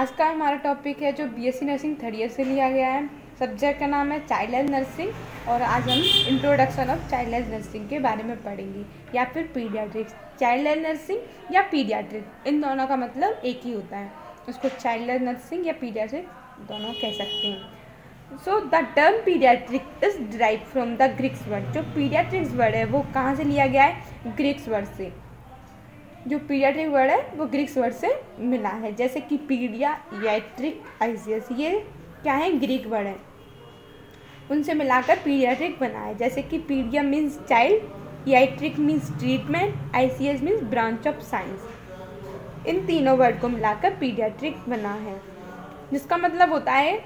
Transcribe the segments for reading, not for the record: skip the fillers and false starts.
आज का हमारा टॉपिक है जो बीएससी नर्सिंग थर्ड ईयर से लिया गया है। सब्जेक्ट का नाम है चाइल्ड हेल्थ नर्सिंग और आज हम introduction of child health nursing के बारे में पढ़ेंगे या फिर पीडियाट्रिक्स। चाइल्ड हेल्थ नर्सिंग या पीडियाट्रिक्स, इन दोनों का मतलब एक ही होता है, उसको चाइल्ड हेल्थ नर्सिंग या पीडियाट्रिक्स दोनों कह सकते हैं। So the term paediatrics is derive from the Greeks word. जो पीडियाट्रिक्स वर्ड है वो कहाँ से लिया गया है? ग्रीक्स वर्ड से। जो पीडियाट्रिक वर्ड है वो ग्रीक्स वर्ड से मिला है, जैसे कि पीडियाट्रिक आइसियस, ये क्या है? ग्रीक वर्ड है, उनसे मिलाकर पीडियाट्रिक बना है। जैसे कि paedia means child, iatric means treatment, ICS means branch of science. इन तीनों वर्ड को मिलाकर पीडियाट्रिक बना है, जिसका मतलब होता है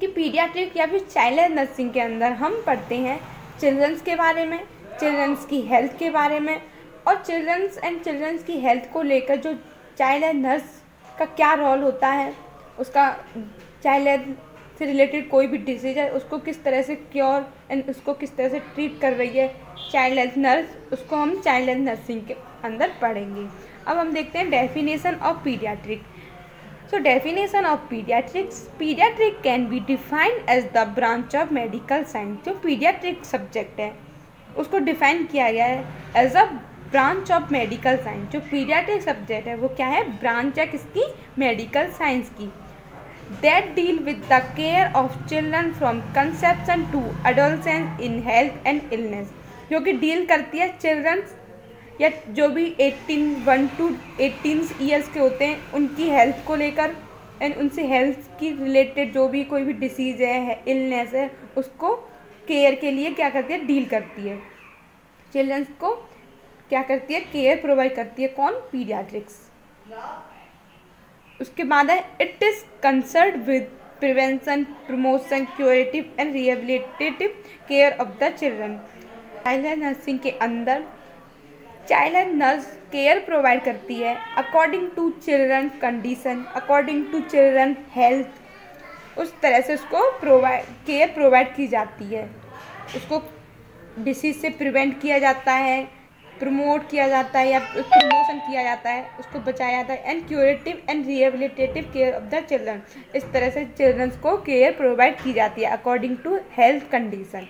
कि पीडियाट्रिक या फिर चाइल्ड हेल्थ नर्सिंग के अंदर हम पढ़ते हैं चिल्ड्रंस के बारे में, चिल्ड्रंस की हेल्थ के बारे में और चिल्ड्रंस की हेल्थ को लेकर जो चाइल्ड हेल्थ नर्स का क्या रोल होता है, उसका चाइल्ड हेल्थ से रिलेटेड कोई भी डिजीज है उसको किस तरह से क्योर एंड उसको किस तरह से ट्रीट कर रही है चाइल्ड हेल्थ नर्स, उसको हम चाइल्ड हेल्थ नर्सिंग के अंदर पढ़ेंगे। अब हम देखते हैं definition of paediatric. So definition of paediatrics, paediatric can be defined as the branch of medical science. जो पीडियाट्रिक सब्जेक्ट है उसको डिफाइन किया गया है as a branch of medical science. जो पीडियाट्रिक सब्जेक्ट है वो क्या है? ब्रांच है किसकी? मेडिकल साइंस की। That deal with the care of children from conception to adolescence in health and illness, जो कि डील करती है चिल्ड्रंस या जो भी 1 to 18 ईयर्स के होते हैं उनकी हेल्थ को लेकर एंड उनसे हेल्थ की रिलेटेड जो भी कोई भी डिसीज़ है, इलनेस है, उसको केयर के लिए क्या करती है? डील करती है। चिल्ड्रंस को क्या करती है? केयर प्रोवाइड करती है। कौन? पीडियाट्रिक्स। उसके बाद है it is concerned with prevention, promotion, curative and rehabilitative care of the children. Child health nursing के अंदर child health nurse care provide करती है according to children condition, according to children health, उस तरह से उसको केयर प्रोवाइड की जाती है। उसको डिसीज से प्रिवेंट किया जाता है, प्रमोट किया जाता है या प्रमोशन किया जाता है, उसको बचाया जाता है and curative and rehabilitative care of the children. इस तरह से चिल्ड्रंस को केयर प्रोवाइड की जाती है अकॉर्डिंग टू हेल्थ कंडीशन।